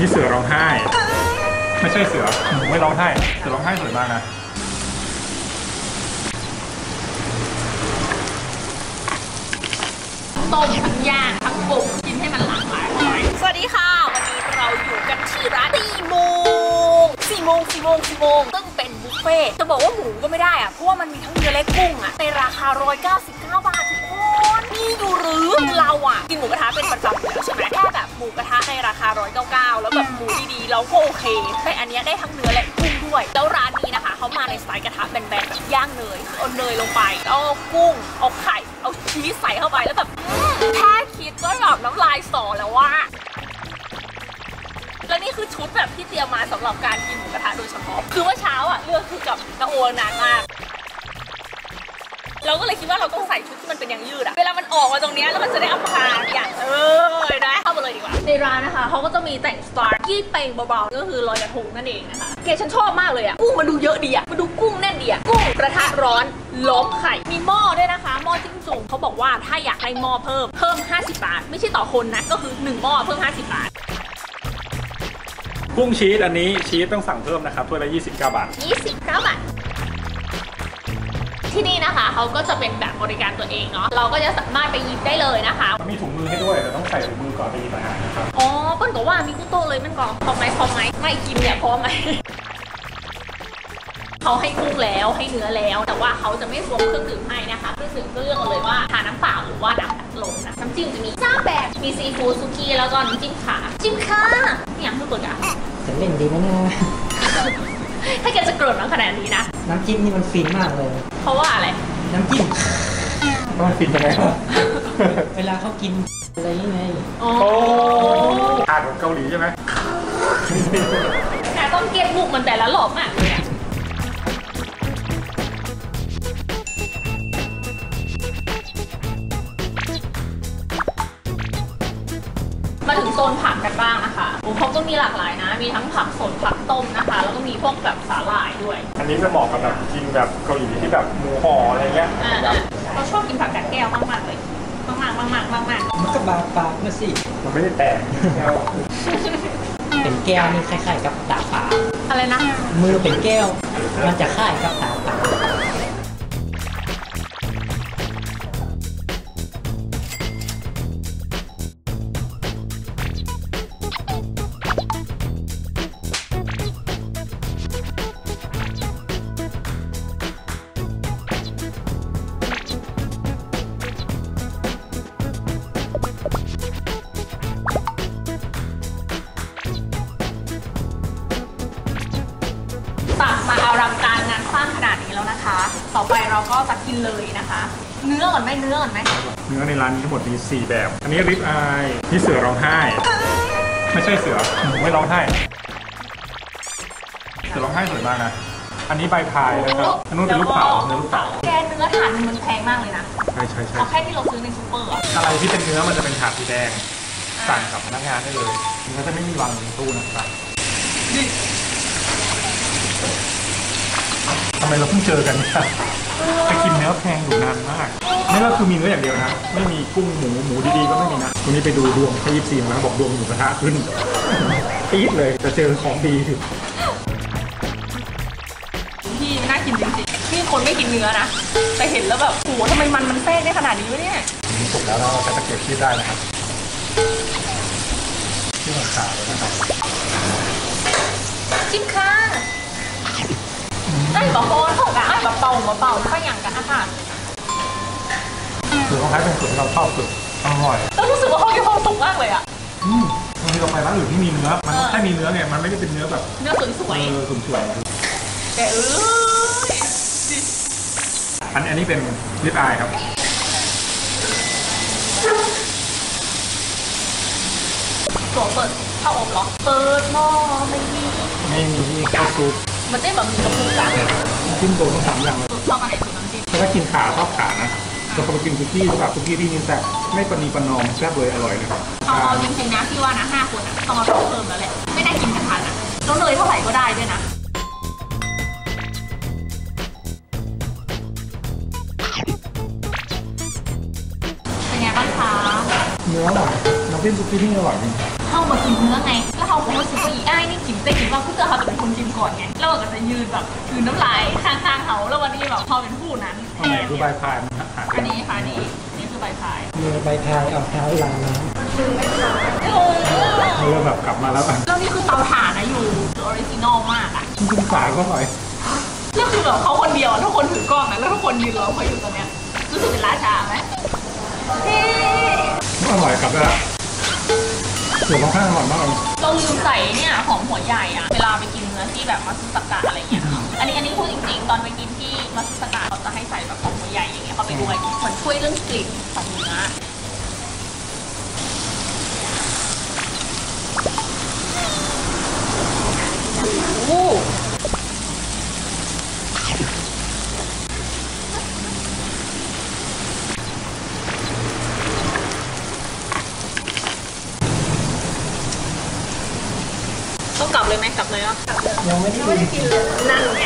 นี่เสือร้องไห้ไม่ใช่เสือหนูไม่ร้องไห้เสือร้องไห้สวยมากนะต้มย่างผักบุ้งกินให้มันหลากหลายเลยสวัสดีค่ะวันนี้เราอยู่กันที่ร้าน4โมงซึ่งเป็นบุฟเฟ่จะบอกว่าหมูก็ไม่ได้อะเพราะว่ามันมีทั้งเนื้อและกุ้งอะในราคา199บาททุกคนนี่อยู่หรือเราอะกินหมูกระทะเป็นประจำอยู่แล้วใช่ไหมแค่แบบหมูกระทะในราคา199แล้วแบบหมูดีๆเราก็โอเคแต่อันนี้ได้ทั้งเนื้อและกุ้งด้วยแล้วร้านนี้นะคะเขามาในสไตล์กระทะแบนๆแบบย่างเนยเอาเนยลงไปเอากุ้งเอาไข่เอาชีสใส่เข้าไปแล้วแบบแค่คิดก็แบบน้ำลายสอแล้วว่าและนี่คือชุดแบบที่เตรียมมาสำหรับการกินหมูกระทะโดยเฉพาะคือว่าเช้าอ่ะเรื่องคือกับน้าโอนานมากเราก็เลยคิดว่าเราต้องใส่ชุดที่มันเป็นยางยืดอ่ะเวลามันออกมาตรงนี้แล้วมันจะได้อัพพาร์อย่างนะเข้ามาเลยดีกว่าในร้านนะคะเขาก็จะมีแต่งสไตล์ยี่เป่งเบาๆก็คือลอยกระทงนั่นเองนะคะเกฉันชอบมากเลยอ่ะกุ้งมาดูเยอะดีอ่ะมาดูกุ้งแน่นดีอ่ะกุ้งกระทะร้อนล้อมไข่มีหม้อด้วยนะคะหม้อจิ้มจุ่มเขาบอกว่าถ้าอยากได้หม้อเพิ่ม50 บาทไม่ใช่ต่อคนนะก็คือ1หม้อเพิ่ม50 บาทกุ้งชีสอันนี้ชีสต้องสั่งเพิ่มนะครับถ้วยละ29 บาท29 บาทที่นี่นะคะเขาก็จะเป็นแบบบริการตัวเองเนาะเราก็จะสามารถไปหยิบได้เลยนะคะมีถุงมือให้ด้วยแต่ต้องใส่ถุงมือก่อนไปหยิบอาหารนะครับอ๋อเปิ้ลก็ว่ามีกุ้งโตเลยมันก่อนพร้อมไหมไม่กินเนี่ยพร้อมไหมเขาให้กุ้งแล้วให้เนื้อแล้วแต่ว่าเขาจะไม่รวมเครื่องดื่มให้นะคะเครื่องดื่มก็เลือกเลยว่าทานน้ำเปล่าหรือว่าน้ำลมนะน้ำจิ้มจะมีจ้าแบบมีซีฟู้ดสุกี้แล้วก็น้ำจิ้มขาจิ้มขาเนี่ยคือเปิดอ่ะจะเล่นดีไหมนะถ้าแกจะโกรธน้องขนาดนี้นะน้ำจิ้มนี่มันฟินมากเลยเพราะว่าอะไรน้ำจิ้มมันฟินยังไงเวลาเขากินอะไรยังไงโอ้ทานของเกาหลีใช่ไหมแต่ต้องเก็บบุกมันแต่ละหลบอ่ะมาถึงโซนผักกันบ้างนะคะเขาก็มีหลากหลายนะมีทั้งผักสดผักต้มนะคะแล้วก็มีพวกแบบสาหร่ายด้วยอันนี้จะเหมาะกับแบบกินแบบเกาหลีที่แบบหมูห่ออะไรเงี้ยเราชอบกินผักกาดแก้วมากๆเลยมากมันก็บางปากนะสิมันไม่ได้แตกเป็นแก้วนี่คล้ายๆกับตาปลาอะไรนะมือเป็นแก้วมันจะคล้ายกับตาปลาต่อไปเราก็จะกินเลยนะคะเนื้อก่อนไหมเนื้อในร้านนี้ทั้งหมดมี4แบบอันนี้ริบอายนี่เสือร้องไห้ไม่ใช่เสือหนูไม่ร้องไห้เสือร้องไห้สวยมากนะอันนี้ใบพายนะครับอันนู้นเป็นลูกเต๋าแกเนื้อถาดมันแพงมากเลยนะใช่เอาแค่ที่เราซื้อในซูเปอร์อะไรที่เป็นเนื้อมันจะเป็นถาดสีแดงสั่งกับพนักงานได้เลยเนื้อจะไม่มีวางในตู้นะครับทำไมเราเพิ่งเจอกันเนี่ยไปกินเนื้อแพงอยู่นานมากนี่ก็คือมีเนื้ออย่างเดียวนะไม่มีกุ้งหมูดีๆก็ไม่มีนะวันนี้ไปดูดวงที่24มาบอกดวงหมูกระทะขึ้นปี๊ดเลยจะเจอของดีที่น่ากินจริงๆนี่คนไม่กินเนื้อนะแต่เห็นแล้วแบบโอ้โหทำไมมันแซ่บได้ขนาดนี้วะเนี่ยสุกแล้วเราจะเก็บชีสได้นะครับที่มันขาดแล้วนะครับจิ้มค่ะได้แบบโอนถูกอ่ะแบบเป่าก็อย่างกับอาหารคือเขาใช้เป็นสูตรเราชอบสุดอร่อยแล้วรู้สึกว่าเขามีความสุขมากเลยอ่ะบางทีเราไปร้านอื่นที่มีเนื้อมันแค่มีเนื้อเนี่ยมันไม่ได้เป็นเนื้อแบบเนื้อสวยแต่อันนี้เป็นริบอายครับตัวเปิดข้าวอบหรอเปิดหม้อไม่มีข้าวซุปมันได้แบบมีกับกุ้งกันจิ้มโดนทั้ง3อย่างเลยชอบอะไรสุดน้ำจิ้มแล้วก็กินขาชอบขานะแล้วก็ไปกินคุกกี้แบบคุกกี้ที่นี่แต่ไม่ปนีปนอมแซ่บเลยอร่อยนะเอาจริงๆนะพี่ว่านะ5 คนนะต้องมาเพิ่มแล้วแหละไม่ได้กินกันทันนะแล้วเลยเท่าไหร่ก็ได้ด้วยนะเป็นไงบ้างคะเนื้อหวานน้ำจิ้มคุกกี้ที่อร่อยจริงเข้ามากินเนื้อไงแล้วเขาโพสต์ เราก็จะเขาเป็นคนชิมก่อนไงแล้วก็จะยืนแบบยืนน้ำลายข้างๆเขาแล้ววันนี้แบบพอเป็นผู้นั้นอันไหนคือใบพายอันนี้ค่ะนี่คือใบพายมีใบพายเอาเท้าล้างน้ำคือไม่ล้างเริ่มแบบกลับมาแล้วแล้วนี่คือเตาถ่านนะอยู่ออริจินอลมากอ่ะชิมสายก็หน่อยนี่คือแบบเขาคนเดียวทุกคนถือกล้องนะแล้วทุกคนยืนรอเขาอยู่ตรงเนี้ยรู้สึกเป็นราชาไหมอร่อยกลับแล้วเดี๋ยวข้างๆอร่อยมากเราลืมใส่เนี่ยหอมหัวใหญ่อะเวลาไปกินเนื้อที่แบบมัสตาร์ดอะไรเงี้ยอันนี้พูดจริงๆตอนไปกินที่มัสตาร์ดเขาจะให้ใส่แบบหอมหัวใหญ่อย่างเงี้ยเขาไปด้วยเหมือนช่วยเรื่องกลิ่นของเนื้อต้องกลับเลยไหมกลับเลยอ่ะยังไม่ได้กินเลยนั่นไง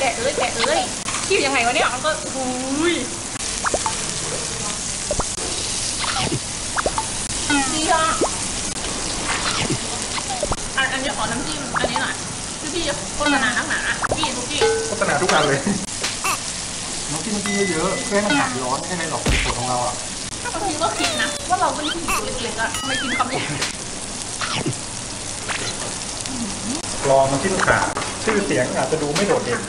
แกะเอ้ยคิวยังไงวะเนี่ยมันก็อุ้ยดีอ่ะอันนี้ขอน้ำจิ้มอันนี้หน่อยคือพี่จะโฆษณาน้ำหนาพี่ทุกที่โฆษณาทุกการเลยน้ำจิ้มเยอะๆเพื่อให้มันหายร้อนแค่ในหลอดผลของเราอ่ะบางทีก็คิดนะว่าเราเป็นผู้หญิงเล็กๆอ่ะไม่กินคำนี้ลองน้ำจิ้มขาชื่อเสียงอาจจะดูไม่โดดเด่น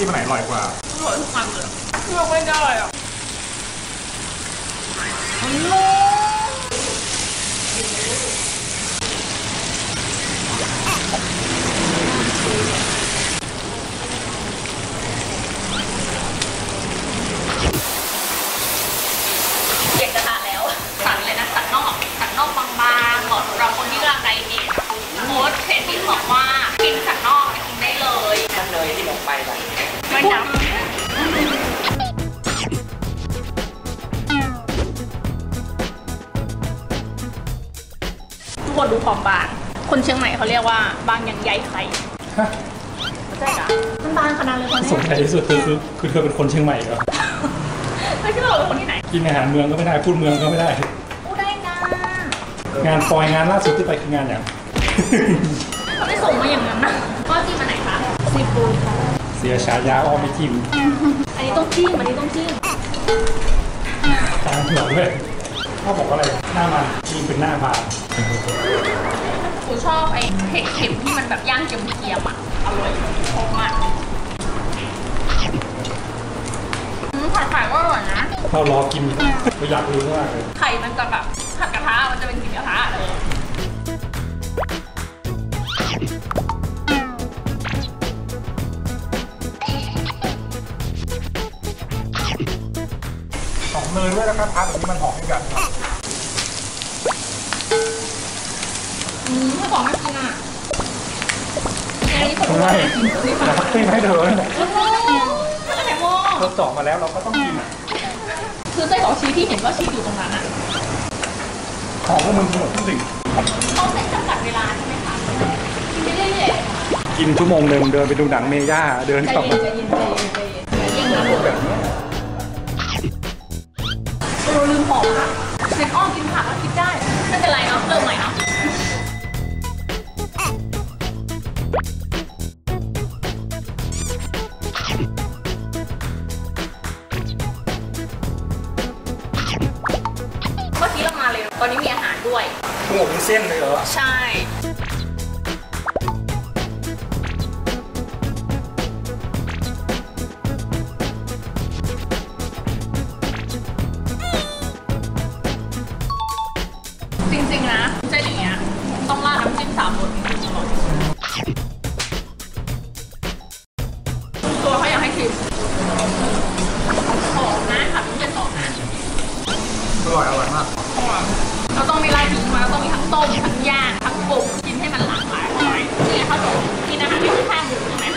ที่มันไหนอร่อยกว่าอร่อยทุกคำเลยเลือกไม่ได้อ่ะทุกคนดูความบางคนเชียงใหม่เขาเรียกว่าบางอย่างใยไข่ใช่จ้ะมันบางขนาดเลยคนนี้สนใจที่สุดคือเธอเป็นคนเชียงใหม่เหรอไม่ใช่เราเป็นคนที่ไหนกินอาหารเมืองก็ไม่ได้พูดเมืองก็ไม่ได้พูดได้นะงานปอยงานล่าสุดที่ไปคืองานอย่างเขาได้ส่งมาอย่างนั้นนะก็จิ้มมาไหนคะซีฟู้ดค่ะเสียฉายาอ้อมไม่จิ้มอันนี้ต้องจิ้มตาเหลืองเลยพ่อบอกว่าอะไรหน้ามันจิ้มเป็นหน้าบานกูชอบไอ้เผ็ดเค็มที่มันแบบย่างเจียมๆอ่ะอร่อยมากไข่ก็อร่อยนะเรารอกินเราอยากรู้มากเลยไข่มันจะแบบผัดกระทะมันจะเป็นกลิ่นกระทะเลยหอมเนยด้วยนะครับทานแบบนี้มันหอมด้วยกันไม่บอกไม่กินอ่ะไอ้คนไม่กินนี่ฝากไม่เดินเราจ่อมาแล้วเราก็ต้องกินอ่ะคือไส้ของชีสที่เห็นว่าชีสอยู่ตรงนั้นอ่ะหอมก็มึงหมดทุกสิ่งเขาใส่จำกัดเวลาใช่ไหมคะกินไปเรื่อยๆกินชั่วโมงเดิมเดินไปดูหนังเมย่าเดินกลับมาใจเย็นแบบนี้เราลืมหอมค่ะเป็นอ้อมกินผักแล้วคิดได้ไม่เป็นไรเนาะเริ่มใหม่เนาะตอนนี้มีอาหารด้วยหมูเส้นเลยเหรอใช่จริงๆนะเส้นอย่างเงี้ยต้องราดน้ำจิ้ม3 รสจริงๆตลอดตัวเขาอยากให้ชิมหอมนะค่ะมันจะหอมนะ ร่อยอร่อยมากเราต้องมีลายจุดมาเราต้องมีทั้งต้มทั้งย่างทั้งปรุงกินให้มันหลากหลายนี่เขาจะกินอาหารที่ค่อนข้างหมูใช่ไหม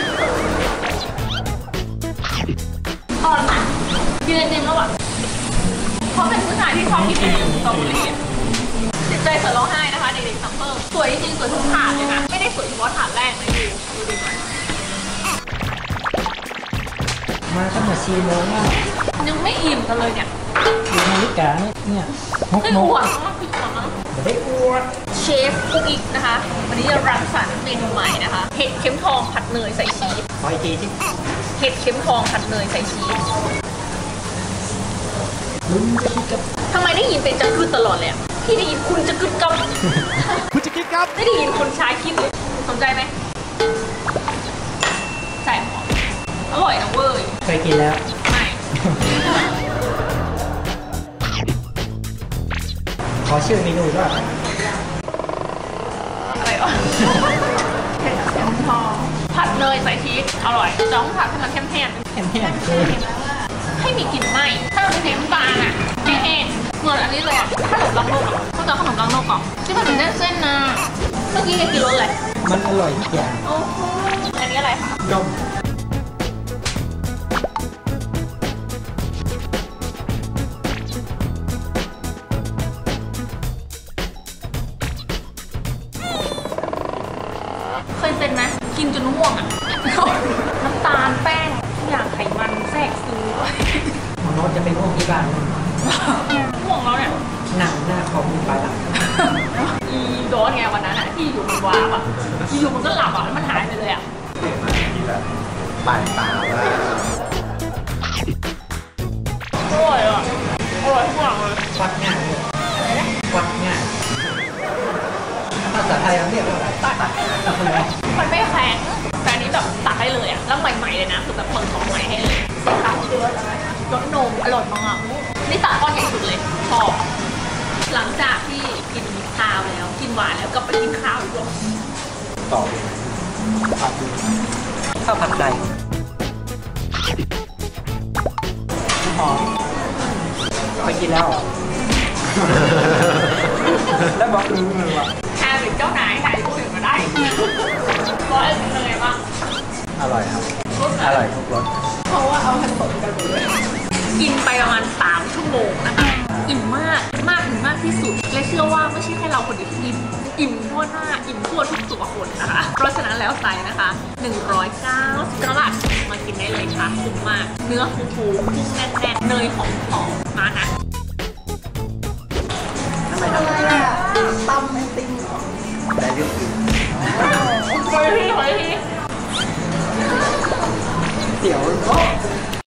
ตอนนั้นกินไอติมแล้วแบบเขาเป็นผู้ชายที่ชอบกินไอติมสตรอเบอรี่จิตใจสวยร้องไห้นะคะเด็กๆซัมเมอร์สวยจริงสวยทุกถาดเลยนะไม่ได้สวยเฉพาะถาดแรกเลยดูดิมาตั้งแต่4 โมงแล้วยังไม่อิ่มกันเลยเนี่ยอยู่นาฬิกาเนี่ย6 โมงเดี๋ยวได้อวดเชฟกุ๊กอีกนะคะวันนี้จะรังสรรค์เมนูใหม่นะคะเห็ดเข็มทองผัดเนยใส่ชีสขออีกทีที่เห็ดเข็มทองผัดเนยใส่ชีสทำไมได้ยินเป็นจักรุดตลอดเลยพี่ได้ยินคุณจักรุดกับคุณจักรุดกับไม่ได้ยินคนใช้คิดเลยสนใจไหมใส่หอมอร่อยนะเว้ยเคยกินแล้วไม่ขอชื่อเมนูด้วยอะไรอ่ะเห็ดเข็มทองผัดเนยใส่ชีสอร่อยจ้องผัดให้มันเข้มแห้งให้มีกลิ่นไหมถ้าเราเน้นบางอ่ะแห้งเหมือนอันนี้เลยขนมรังนกเขาจะขนมรังนกก่อนที่มันเป็นเส้นนะเมื่อกี้กินรสอะไรมันอร่อยทุกอย่างโอ้โหอันนี้อะไรคะดมเคยเป็นไหมกินจนง่วงอ่ะน้ำตาลแป้งทุกอย่างไขมันแทรกซึมโน้ตจะเป็นง่วงที่บ้านง่วงแล้วเนี่ยหนังหน้าคอมมีปลายหลังอีโดนไงวันนั้นอ่ะที่อยู่มันว้าอ่ะที่อยู่มันก็หลับอ่ะแล้วมันหายไปเลยอ่ะเด็กมาที่แบบปั่นตาเลยอร่อยอ่ะอร่อยทุกอย่างเลยควักง่ายอะไรนะควักง่ายภาษาไทยเรียกว่าอะไรมันไม่แข็งแต่อันนี้แบบตักได้เลยอ่ะแล้วใหม่ๆเลยนะคือแบบเปิดของใหม่ให้เลยสินค้าเยอะเลยรสนมอร่อยมากนี่ตักก้อนใหญ่สุดเลยพอหลังจากที่กินข้าวแล้วกินหวานแล้วก็ไปกินข้าวอีกรอบต่อข้าวผัดไก่หอมไปกินแล้วแล้วบอกอือว่ะเจ้าไหนใครพูดถึงมาได้ร้อยเลยบ้างอร่อยครับอร่อยทุกรสเพราะว่าเอาผสมกันเลยกินไปประมาณ3 ชั่วโมงนะคะอิ่มมากมากถึงมากที่สุดและเชื่อว่าไม่ใช่แค่เราคนเดียวที่อิ่มอิ่มทั่วหน้าอิ่มทั่วทุกตัวคนนะคะเพราะฉะนั้นแล้วไซส์นะคะ190 บาทมากินได้เลยค่ะคุ้มมากเนื้อฟูฟูกุ้งแน่นๆเนยหอมๆมานะทำไมตำไอติมได้เรื่องจริงไปที่เสียว